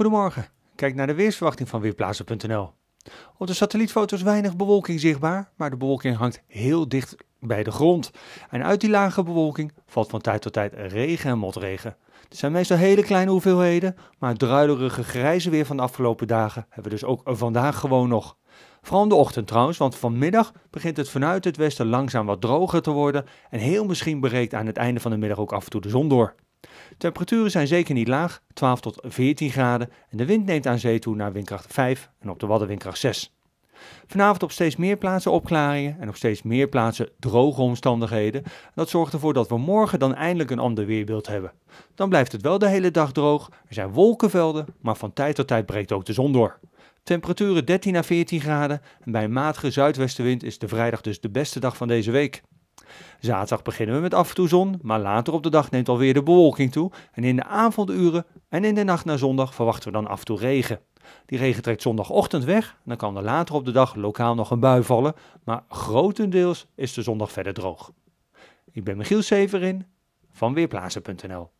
Goedemorgen, kijk naar de weersverwachting van Weerplaza.nl. Op de satellietfoto's weinig bewolking zichtbaar, maar de bewolking hangt heel dicht bij de grond. En uit die lage bewolking valt van tijd tot tijd regen en motregen. Het zijn meestal hele kleine hoeveelheden, maar het druilerige grijze weer van de afgelopen dagen hebben we dus ook vandaag gewoon nog. Vooral in de ochtend trouwens, want vanmiddag begint het vanuit het westen langzaam wat droger te worden en heel misschien breekt aan het einde van de middag ook af en toe de zon door. Temperaturen zijn zeker niet laag, 12 tot 14 graden en de wind neemt aan zee toe naar windkracht 5 en op de Wadden windkracht 6. Vanavond op steeds meer plaatsen opklaringen en op steeds meer plaatsen droge omstandigheden. Dat zorgt ervoor dat we morgen dan eindelijk een ander weerbeeld hebben. Dan blijft het wel de hele dag droog, er zijn wolkenvelden, maar van tijd tot tijd breekt ook de zon door. Temperaturen 13 à 14 graden en bij een matige zuidwestenwind is de vrijdag dus de beste dag van deze week. Zaterdag beginnen we met af en toe zon, maar later op de dag neemt alweer de bewolking toe en in de avonduren en in de nacht naar zondag verwachten we dan af en toe regen. Die regen trekt zondagochtend weg en dan kan er later op de dag lokaal nog een bui vallen, maar grotendeels is de zondag verder droog. Ik ben Michiel Severin van Weerplaza.nl.